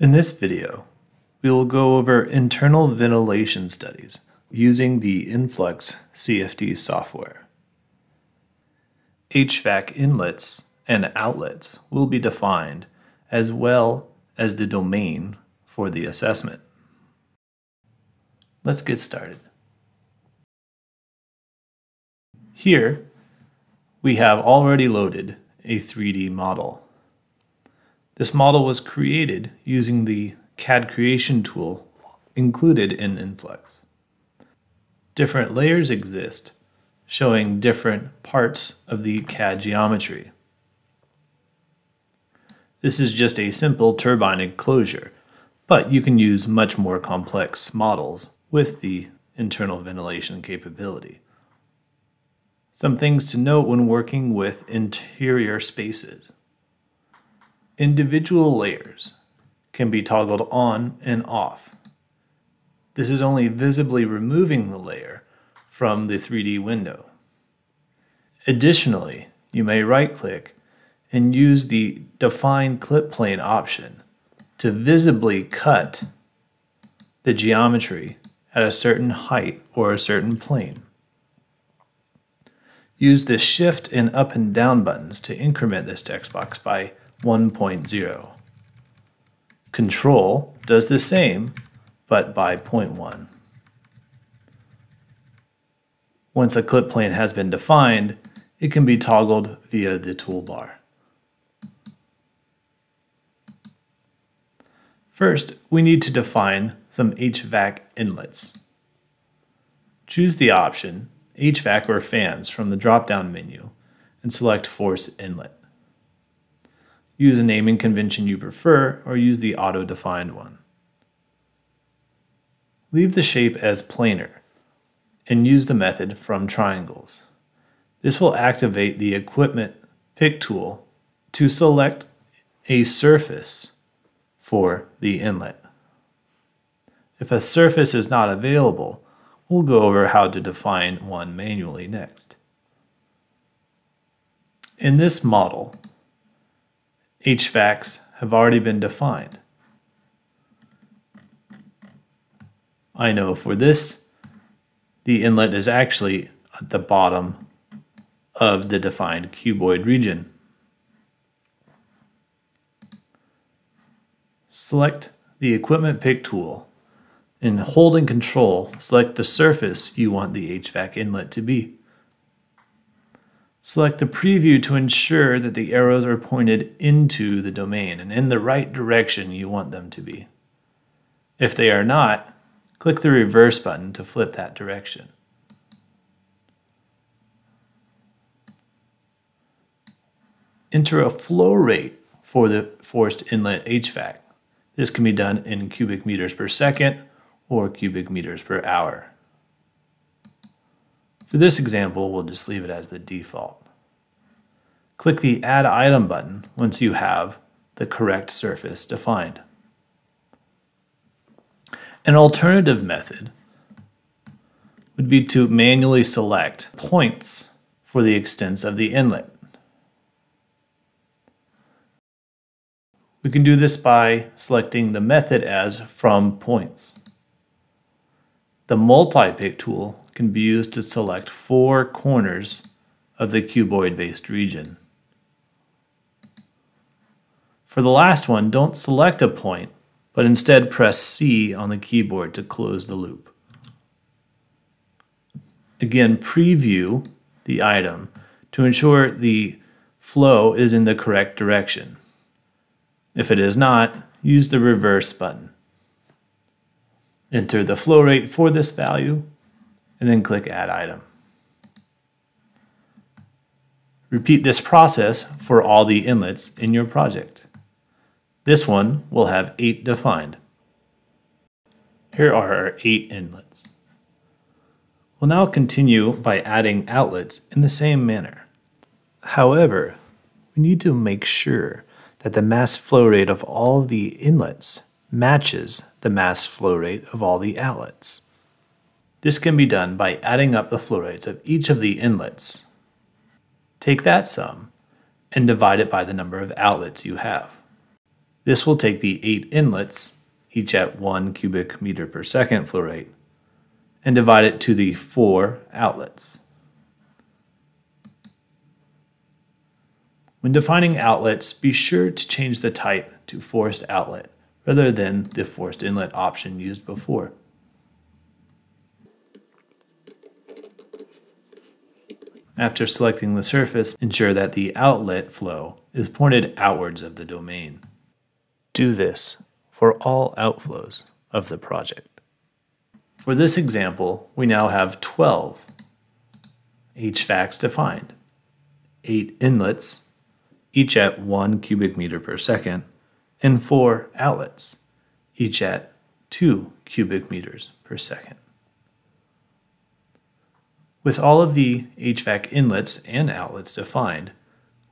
In this video, we will go over internal ventilation studies using the in:Flux CFD software. HVAC inlets and outlets will be defined as well as the domain for the assessment. Let's get started. Here, we have already loaded a 3D model. This model was created using the CAD creation tool included in in:Flux. Different layers exist showing different parts of the CAD geometry. This is just a simple turbine enclosure, but you can use much more complex models with the internal ventilation capability. Some things to note when working with interior spaces. Individual layers can be toggled on and off. This is only visibly removing the layer from the 3D window. Additionally, you may right-click and use the Define Clip Plane option to visibly cut the geometry at a certain height or a certain plane. Use the Shift and Up and Down buttons to increment this text box by 1.0. Control does the same, but by 0.1. Once a clip plane has been defined, it can be toggled via the toolbar. First, we need to define some HVAC inlets. Choose the option HVAC or fans from the drop-down menu and select force inlet. Use a naming convention you prefer or use the auto-defined one. Leave the shape as planar and use the method from triangles. This will activate the equipment pick tool to select a surface for the inlet. If a surface is not available, we'll go over how to define one manually next. In this model, HVACs have already been defined. I know for this, the inlet is actually at the bottom of the defined cuboid region. Select the equipment pick tool. In holding Control, select the surface you want the HVAC inlet to be. Select the preview to ensure that the arrows are pointed into the domain and in the right direction you want them to be. If they are not, click the reverse button to flip that direction. Enter a flow rate for the forced inlet HVAC. This can be done in cubic meters per second or cubic meters per hour. For this example, we'll just leave it as the default. Click the Add Item button once you have the correct surface defined. An alternative method would be to manually select points for the extents of the inlet. We can do this by selecting the method as From Points. The Multi-Pick tool can be used to select four corners of the cuboid-based region. For the last one, don't select a point, but instead press C on the keyboard to close the loop. Again, preview the item to ensure the flow is in the correct direction. If it is not, use the reverse button. Enter the flow rate for this value, and then click Add Item. Repeat this process for all the inlets in your project. This one will have 8 defined. Here are our 8 inlets. We'll now continue by adding outlets in the same manner. However, we need to make sure that the mass flow rate of all the inlets matches the mass flow rate of all the outlets. This can be done by adding up the flow rates of each of the inlets. Take that sum and divide it by the number of outlets you have. This will take the 8 inlets, each at 1 cubic meter per second flow rate, and divide it to the 4 outlets. When defining outlets, be sure to change the type to forced outlet rather than the forced inlet option used before. After selecting the surface, ensure that the outlet flow is pointed outwards of the domain. Do this for all outflows of the project. For this example, we now have 12 HVACs defined, 8 inlets, each at 1 cubic meter per second, and 4 outlets, each at 2 cubic meters per second. With all of the HVAC inlets and outlets defined,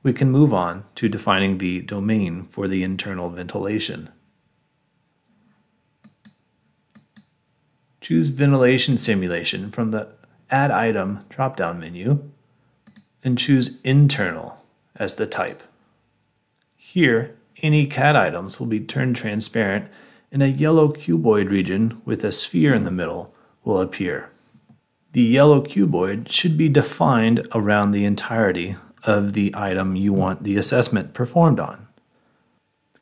we can move on to defining the domain for the internal ventilation. Choose Ventilation Simulation from the Add Item drop-down menu and choose Internal as the type. Here, any CAD items will be turned transparent and a yellow cuboid region with a sphere in the middle will appear. The yellow cuboid should be defined around the entirety of the item you want the assessment performed on.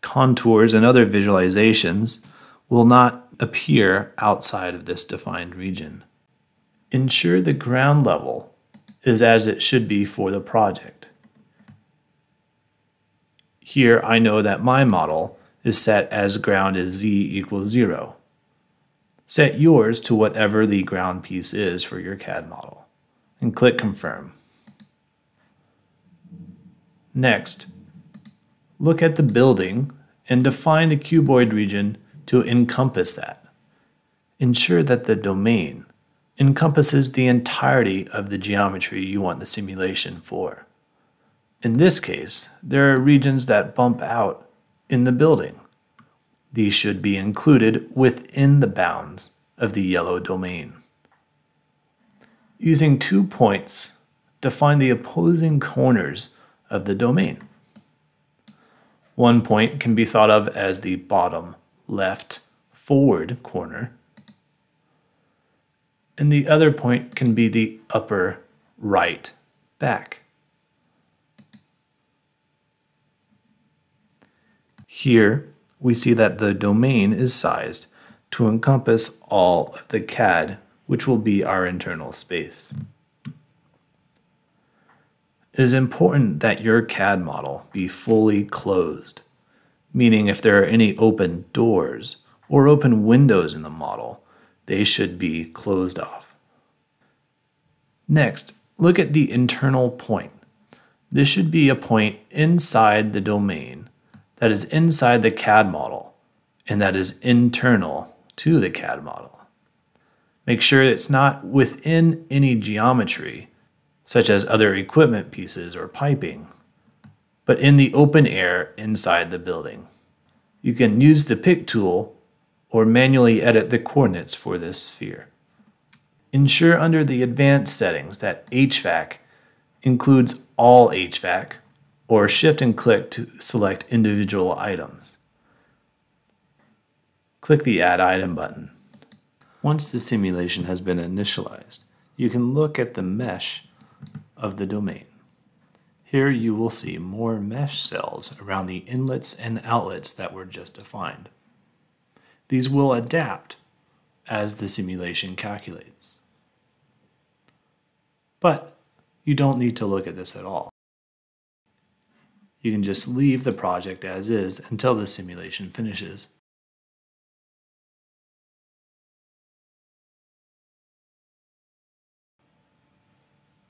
Contours and other visualizations will not appear outside of this defined region. Ensure the ground level is as it should be for the project. Here, I know that my model is set as ground is z = 0. Set yours to whatever the ground piece is for your CAD model, and click Confirm. Next, look at the building and define the cuboid region to encompass that. Ensure that the domain encompasses the entirety of the geometry you want the simulation for. In this case, there are regions that bump out in the building. These should be included within the bounds of the yellow domain. Using 2 points, define the opposing corners of the domain. 1 point can be thought of as the bottom left forward corner, and the other point can be the upper right back. Here, we see that the domain is sized to encompass all of the CAD, which will be our internal space. It is important that your CAD model be fully closed, meaning if there are any open doors or open windows in the model, they should be closed off. Next, look at the internal point. This should be a point inside the domain that is inside the CAD model and that is internal to the CAD model. Make sure it's not within any geometry, such as other equipment pieces or piping, but in the open air inside the building. You can use the pick tool or manually edit the coordinates for this sphere. Ensure under the advanced settings that HVAC includes all HVAC, or shift and click to select individual items. Click the Add Item button. Once the simulation has been initialized, you can look at the mesh of the domain. Here you will see more mesh cells around the inlets and outlets that were just defined. These will adapt as the simulation calculates. But you don't need to look at this at all. You can just leave the project as is until the simulation finishes.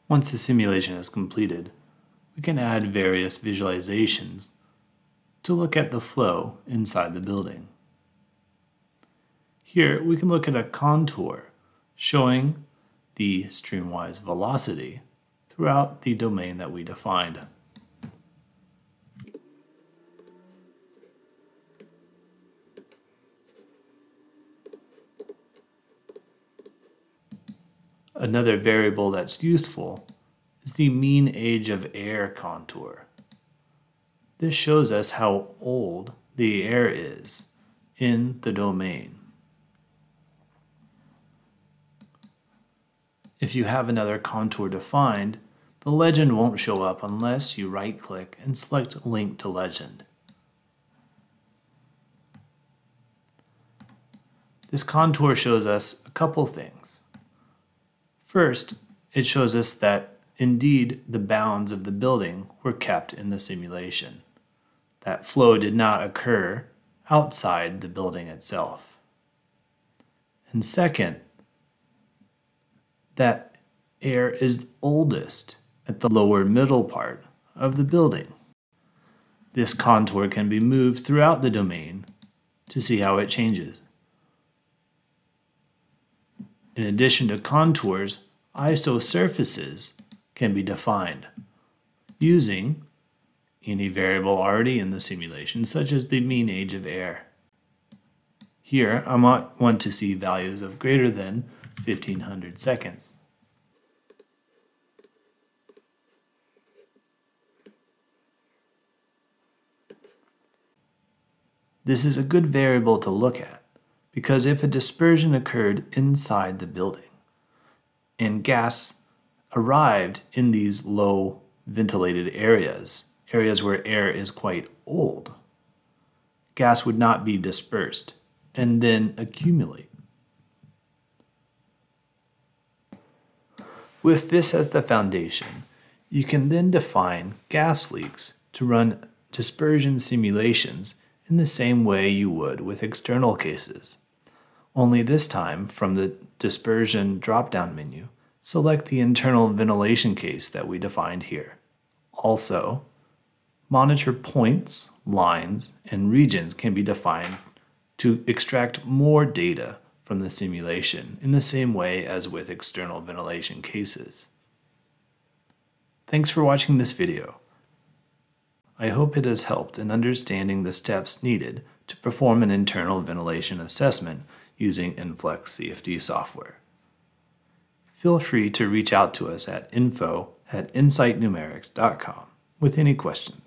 Once the simulation is completed, we can add various visualizations to look at the flow inside the building. Here we can look at a contour showing the streamwise velocity throughout the domain that we defined. Another variable that's useful is the mean age of air contour. This shows us how old the air is in the domain. If you have another contour defined, the legend won't show up unless you right-click and select Link to Legend. This contour shows us a couple things. First, it shows us that indeed the bounds of the building were kept in the simulation. That flow did not occur outside the building itself. And second, that air is oldest at the lower middle part of the building. This contour can be moved throughout the domain to see how it changes. In addition to contours, ISO surfaces can be defined using any variable already in the simulation, such as the mean age of air. Here, I might want to see values of greater than 1500 seconds. This is a good variable to look at, because if a dispersion occurred inside the building and gas arrived in these low ventilated areas, areas where air is quite old, gas would not be dispersed and then accumulate. With this as the foundation, you can then define gas leaks to run dispersion simulations in the same way you would with external cases. Only this time, from the dispersion drop-down menu, select the internal ventilation case that we defined here. Also, monitor points, lines, and regions can be defined to extract more data from the simulation in the same way as with external ventilation cases. Thanks for watching this video. I hope it has helped in understanding the steps needed to perform an internal ventilation assessment using in:Flux CFD software. Feel free to reach out to us at info@insightnumerics.com with any questions.